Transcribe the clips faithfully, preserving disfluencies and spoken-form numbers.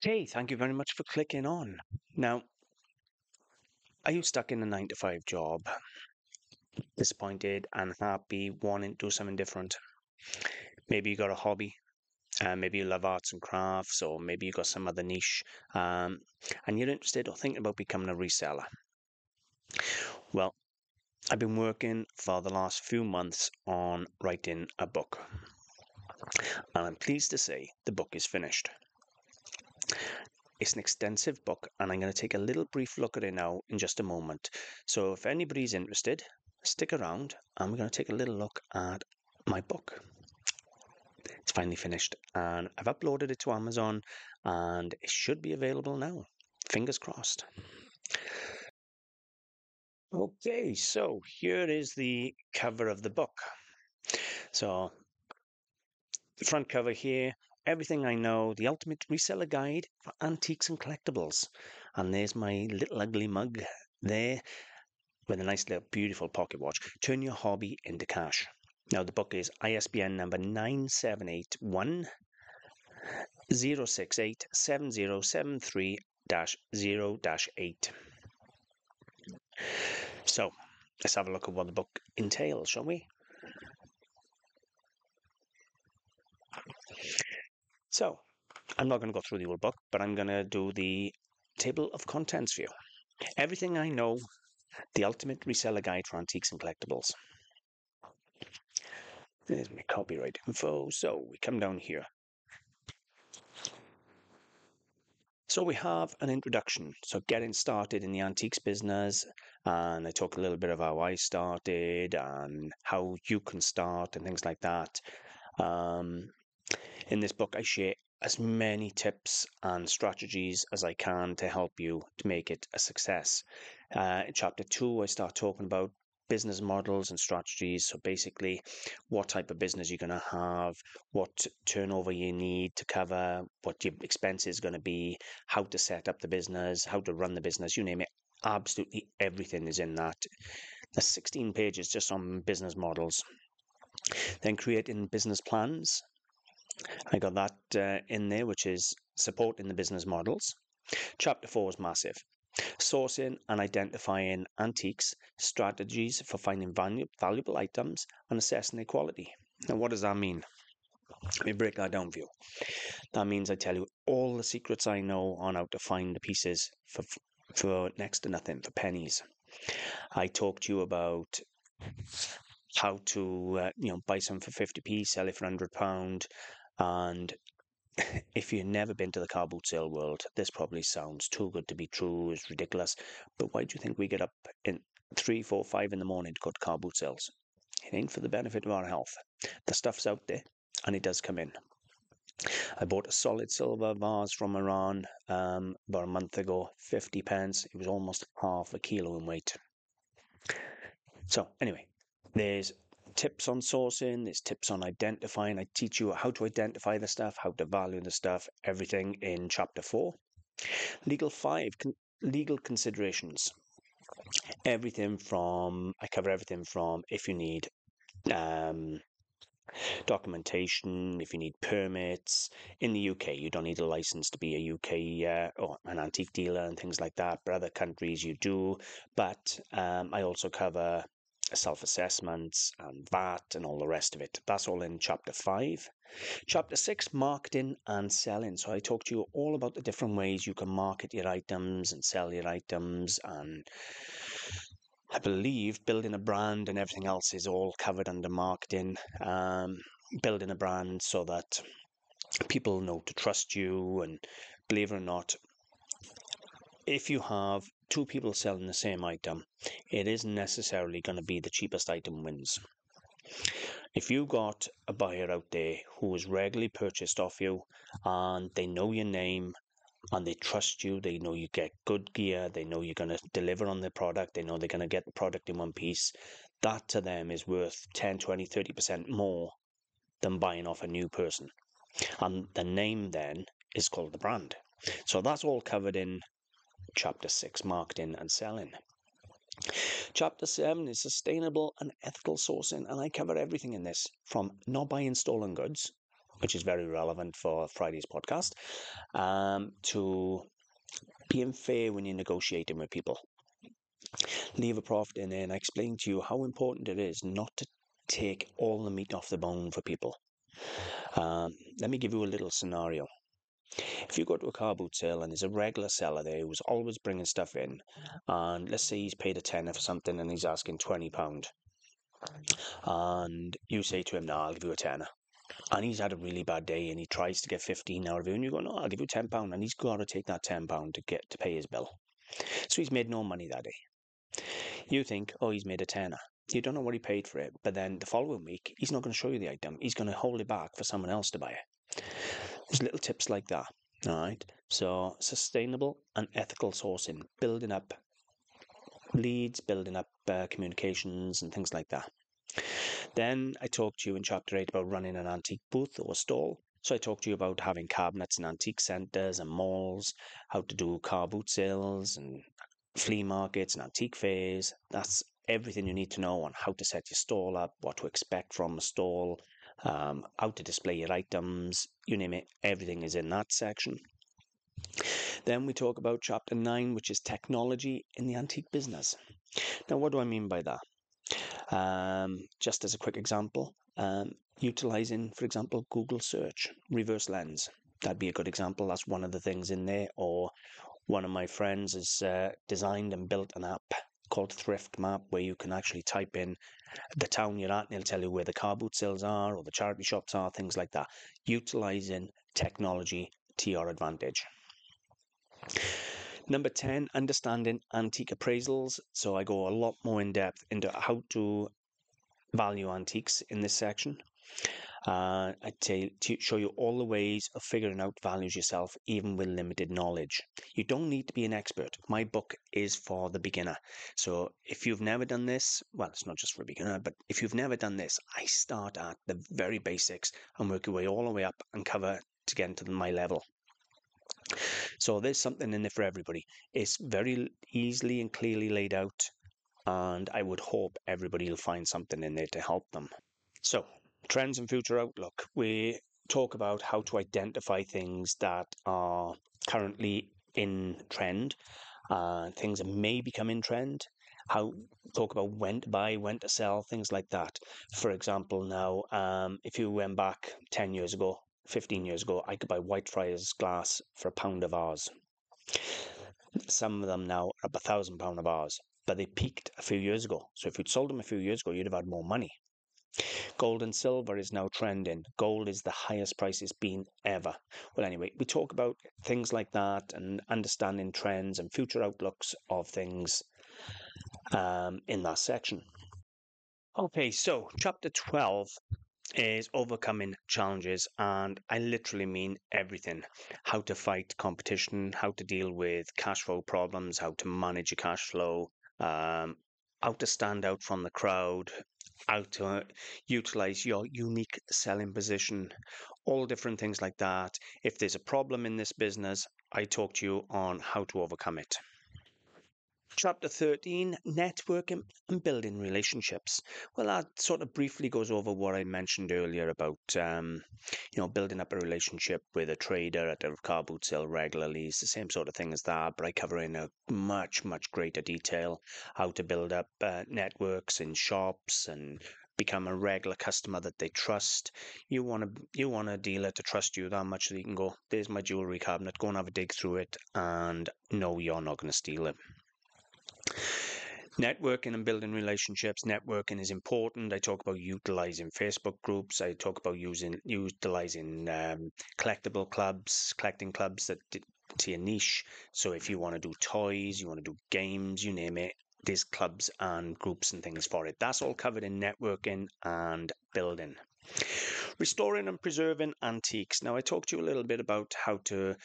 Hey, thank you very much for clicking on. Now, are you stuck in a nine to five job? Disappointed, unhappy, wanting to do something different? Maybe you got a hobby. Uh, maybe you love arts and crafts, or maybe you got some other niche, um, and you're interested or thinking about becoming a reseller. Well, I've been working for the last few months on writing a book, and I'm pleased to say the book is finished. It's an extensive book, and I'm going to take a little brief look at it now in just a moment. So if anybody's interested, stick around, and we're going to take a little look at my book. It's finally finished, and I've uploaded it to Amazon, and it should be available now. Fingers crossed. Okay, so here is the cover of the book. So the front cover here, Everything I Know, the Ultimate Reseller Guide for Antiques and Collectibles. And there's my little ugly mug there with a nice little beautiful pocket watch. Turn your hobby into cash. Now the book is I S B N number nine seven eight one zero six eight seven zero seven three zero dash eight. So let's have a look at what the book entails, shall we? So, I'm not going to go through the whole book, but I'm going to do the table of contents view. Everything I Know, the Ultimate Reseller Guide for Antiques and Collectibles. There's my copyright info. So, we come down here. So, we have an introduction. So, getting started in the antiques business. And I talk a little bit about how I started and how you can start and things like that. Um... In this book, I share as many tips and strategies as I can to help you to make it a success. Uh, in chapter two, I start talking about business models and strategies. So basically, what type of business you're going to have, what turnover you need to cover, what your expenses are going to be, how to set up the business, how to run the business, you name it. Absolutely everything is in that. There's sixteen pages just on business models. Then creating business plans. I got that uh, in there, which is supporting the business models. Chapter four is massive. Sourcing and identifying antiques, strategies for finding valu valuable items, and assessing their quality. Now, what does that mean? Let me break that down for you. That means I tell you all the secrets I know on how to find the pieces for, for next to nothing, for pennies. I talk to you about how to uh, you know, buy some for fifty p, sell it for one hundred pound. And if you've never been to the car boot sale world, this probably sounds too good to be true. It's ridiculous. But why do you think we get up in three, four, five in the morning to go to car boot sales? It ain't for the benefit of our health. The stuff's out there, and it does come in. I bought a solid silver vase from Iran um, about a month ago, fifty pence. It was almost half a kilo in weight. So anyway, there's tips on sourcing, there's tips on identifying. I teach you how to identify the stuff, how to value the stuff, everything in chapter four. Legal five, con legal considerations. Everything from, I cover everything from if you need um, documentation, if you need permits. In the U K, you don't need a license to be a U K uh, or an antique dealer and things like that. But other countries you do. But um, I also cover self-assessments and V A T and all the rest of it. That's all in chapter five. Chapter six, marketing and selling. So I talk to you all about the different ways you can market your items and sell your items, and I believe building a brand and everything else is all covered under marketing. Um, building a brand so that people know to trust you, and believe it or not, if you have two people selling the same item, it isn't necessarily going to be the cheapest item wins. If you got a buyer out there who is regularly purchased off you, and they know your name, and they trust you, they know you get good gear, they know you're going to deliver on their product, they know they're going to get the product in one piece, that to them is worth ten, twenty, thirty percent more than buying off a new person. And the name then is called the brand. So that's all covered in Chapter six, marketing and selling. Chapter seven is sustainable and ethical sourcing, and I cover everything in this, from not buying stolen goods, which is very relevant for Friday's podcast, um, to being fair when you're negotiating with people. Leave a profit in there, and I explain to you how important it is not to take all the meat off the bone for people. Um, let me give you a little scenario. If you go to a car boot sale and there's a regular seller there who's always bringing stuff in, and let's say he's paid a tenner for something and he's asking twenty pounds, and you say to him, no, I'll give you a tenner, and he's had a really bad day and he tries to get fifteen out of you, and you go, no, I'll give you ten pounds, and he's got to take that ten pounds to get to pay his bill. So he's made no money that day. You think, oh, he's made a tenner. You don't know what he paid for it, but then the following week, he's not going to show you the item. He's going to hold it back for someone else to buy it. There's little tips like that, all right? So sustainable and ethical sourcing, building up leads, building up uh, communications and things like that. Then I talked to you in Chapter eight about running an antique booth or stall. So I talked to you about having cabinets in antique centres and malls, how to do car boot sales and flea markets and antique fairs. That's everything you need to know on how to set your stall up, what to expect from a stall, um, how to display your items, you name it, everything is in that section. Then we talk about Chapter nine, which is technology in the antique business. Now, what do I mean by that? Um, just as a quick example, um, utilizing, for example, Google search, reverse lens. That'd be a good example. That's one of the things in there. Or one of my friends has uh, designed and built an app called Thrift Map, where you can actually type in the town you're at and it'll tell you where the car boot sales are or the charity shops are, things like that. Utilizing technology to your advantage. Number ten, understanding antique appraisals. So I go a lot more in depth into how to value antiques in this section. Uh, I t- t- show you all the ways of figuring out values yourself, even with limited knowledge. You don't need to be an expert. My book is for the beginner. So if you've never done this, well, it's not just for a beginner, but if you've never done this, I start at the very basics and work your way all the way up and cover to get into my level. So there's something in there for everybody. It's very easily and clearly laid out, and I would hope everybody will find something in there to help them. So, trends and future outlook. We talk about how to identify things that are currently in trend, uh, things that may become in trend, how talk about when to buy, when to sell, things like that. For example, now, um, if you went back ten years ago, fifteen years ago, I could buy Whitefriars glass for a pound of ours. Some of them now are up a thousand pound of ours, but they peaked a few years ago. So if you'd sold them a few years ago, you'd have had more money. Gold and silver is now trending. Gold is the highest price it's been ever. Well, anyway, we talk about things like that and understanding trends and future outlooks of things um, in that section. Okay, so Chapter twelve is overcoming challenges, and I literally mean everything. How to fight competition, how to deal with cash flow problems, how to manage your cash flow, um, how to stand out from the crowd, how to utilize your unique selling position, all different things like that. If there's a problem in this business, I talk to you on how to overcome it. Chapter thirteen, networking and building relationships. Well, that sort of briefly goes over what I mentioned earlier about, um, you know, building up a relationship with a trader at a car boot sale regularly. It's the same sort of thing as that, but I cover in a much, much greater detail how to build up uh, networks in shops and become a regular customer that they trust. You want a, you want a dealer to trust you that much that you can go, there's my jewellery cabinet, go and have a dig through it, and no, you're not going to steal it. Networking and building relationships. Networking is important. I talk about utilizing Facebook groups. I talk about using utilizing um, collectible clubs, collecting clubs that to your niche. So if you want to do toys, you want to do games, you name it, there's clubs and groups and things for it. That's all covered in networking and building. Restoring and preserving antiques. Now, I talked to you a little bit about how to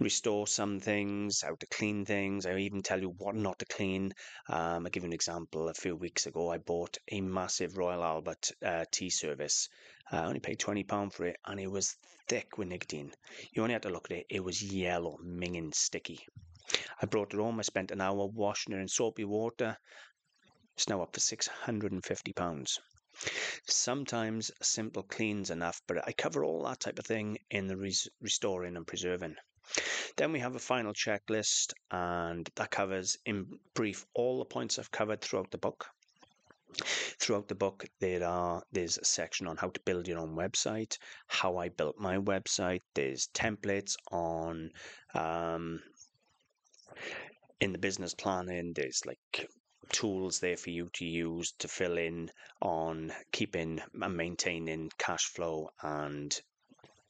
restore some things, how to clean things. I even tell you what not to clean. Um, I'll give you an example. A few weeks ago, I bought a massive Royal Albert uh, tea service. I only paid twenty pounds for it, and it was thick with nicotine. You only had to look at it. It was yellow, minging, sticky. I brought it home. I spent an hour washing it in soapy water. It's now up for six hundred and fifty pounds. Sometimes a simple clean's enough, but I cover all that type of thing in the res restoring and preserving. Then we have a final checklist, and that covers in brief all the points I've covered throughout the book. Throughout the book, there are there's a section on how to build your own website, how I built my website. There's templates on um, in the business planning. There's like tools there for you to use to fill in on keeping and maintaining cash flow and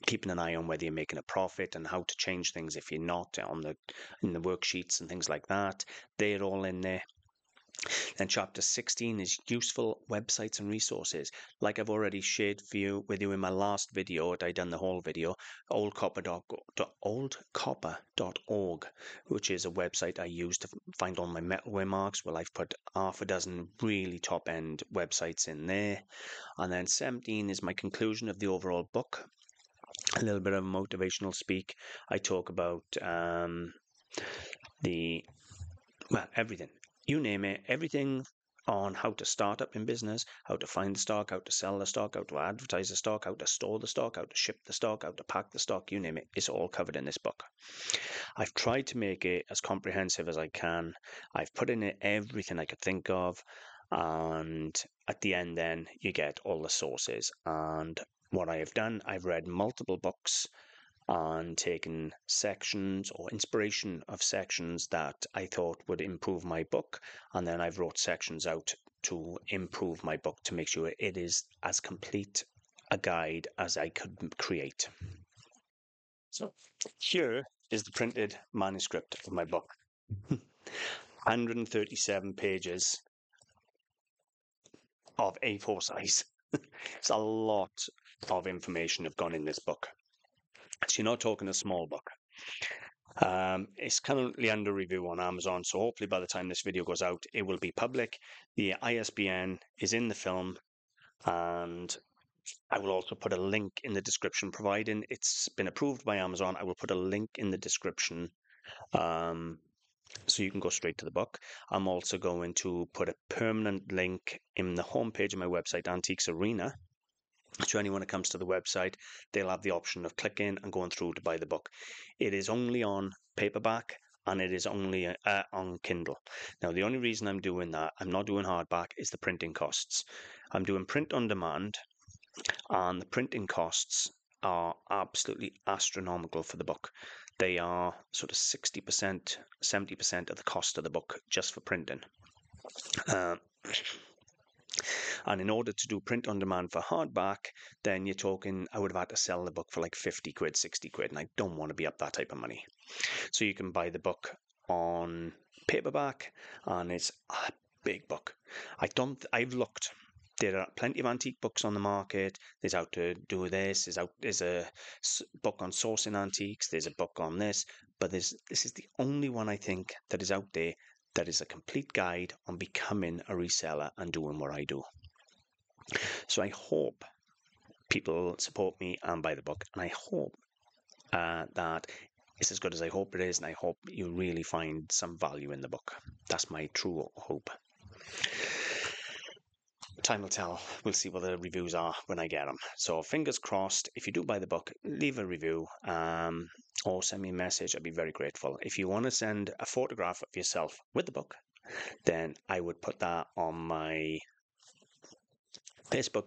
keeping an eye on whether you're making a profit and how to change things if you're not on the in the worksheets and things like that. They're all in there. Then chapter sixteen is useful websites and resources. Like I've already shared for you, with you in my last video, I done the whole video, old copper dot org, which is a website I use to find all my metalware marks. Well, I've put half a dozen really top-end websites in there. And then seventeen is my conclusion of the overall book. A little bit of motivational speak. I talk about um, the, well, everything. You name it, everything on how to start up in business, how to find the stock, how to sell the stock, how to advertise the stock, how to store the stock, how to ship the stock, how to pack the stock, you name it, it's all covered in this book. I've tried to make it as comprehensive as I can. I've put in it everything I could think of, and at the end then you get all the sources. And what I have done, I've read multiple books and taken sections or inspiration of sections that I thought would improve my book, and then I've wrote sections out to improve my book to make sure it is as complete a guide as I could create. So here is the printed manuscript of my book. one hundred thirty-seven pages of A four size. It's a lot of information have gone in this book. So you're not talking a small book. Um, it's currently under review on Amazon, so hopefully by the time this video goes out, it will be public. The I S B N is in the film, and I will also put a link in the description, providing it's been approved by Amazon. I will put a link in the description um, so you can go straight to the book. I'm also going to put a permanent link in the homepage of my website, Antiques Arena. So anyone who comes to the website, they'll have the option of clicking and going through to buy the book. It is only on paperback, and it is only uh, on Kindle. Now, the only reason I'm doing that, I'm not doing hardback, is the printing costs. I'm doing print on demand, and the printing costs are absolutely astronomical for the book. They are sort of sixty percent, seventy percent of the cost of the book just for printing. Uh, And in order to do print on demand for hardback, then you're talking, I would have had to sell the book for like fifty quid, sixty quid, and I don't want to be up that type of money. So you can buy the book on paperback, and it's a big book. I don't, I've looked. There are plenty of antique books on the market. There's How to Do This. There's, out, there's a book on sourcing antiques. There's a book on this. But there's, this is the only one I think that is out there that is a complete guide on becoming a reseller and doing what I do. So I hope people support me and buy the book, and I hope uh, that it's as good as I hope it is, and I hope you really find some value in the book. That's my true hope. Time will tell. We'll see what the reviews are when I get them. So fingers crossed, if you do buy the book, leave a review um, or send me a message. I'd be very grateful. If you want to send a photograph of yourself with the book, then I would put that on my Facebook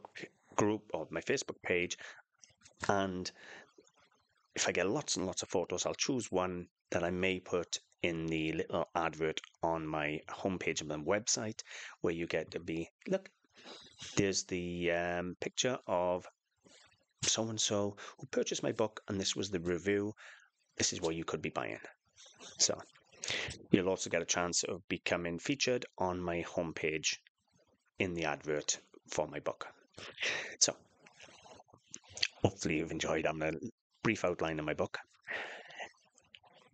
group or my Facebook page, and if I get lots and lots of photos, I'll choose one that I may put in the little advert on my homepage of my website, where you get to be, look, there's the um, picture of so-and-so who purchased my book, and this was the review. This is what you could be buying. So you'll also get a chance of becoming featured on my homepage in the advert for my book. So hopefully you've enjoyed I'm a brief outline of my book.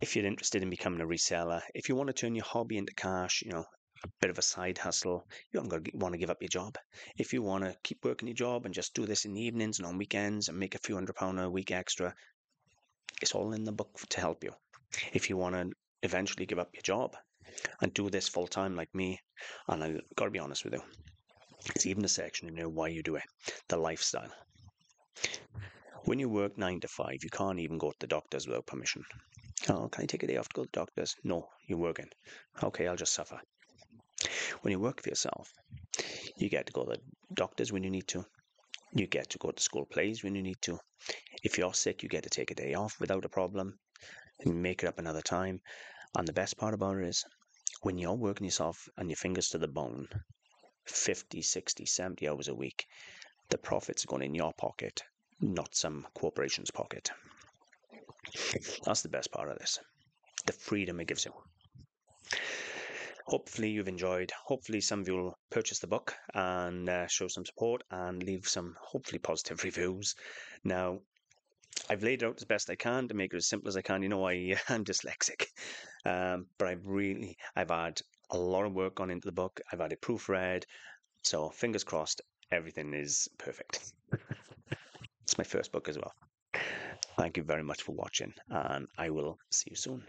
If you're interested in becoming a reseller, if you want to turn your hobby into cash, you know, a bit of a side hustle, you aren't going to want to give up your job. If you want to keep working your job and just do this in the evenings and on weekends and make a few hundred pound a week extra, it's all in the book to help you. If you want to eventually give up your job and do this full time like me, and I've got to be honest with you, It's even a section, you know, why you do it, the lifestyle. When you work nine to five, you can't even go to the doctors without permission. Oh, can I take a day off to go to the doctors? No, you're working. Okay, I'll just suffer. When you work for yourself, you get to go to the doctors when you need to. You get to go to school plays when you need to. If you're sick, you get to take a day off without a problem and make it up another time. And the best part about it is, when you're working yourself and your fingers to the bone, fifty, sixty, seventy hours a week, the profits are going in your pocket, not some corporation's pocket. That's the best part of this, the freedom it gives you. Hopefully you've enjoyed. Hopefully some of you will purchase the book and uh, show some support and leave some hopefully positive reviews. Now, I've laid it out as best I can to make it as simple as I can. You know, I, I'm dyslexic, um, but I've really, I've had a lot of work gone into the book. I've had it proofread, so fingers crossed everything is perfect. It's my first book as well. Thank you very much for watching, and I will see you soon.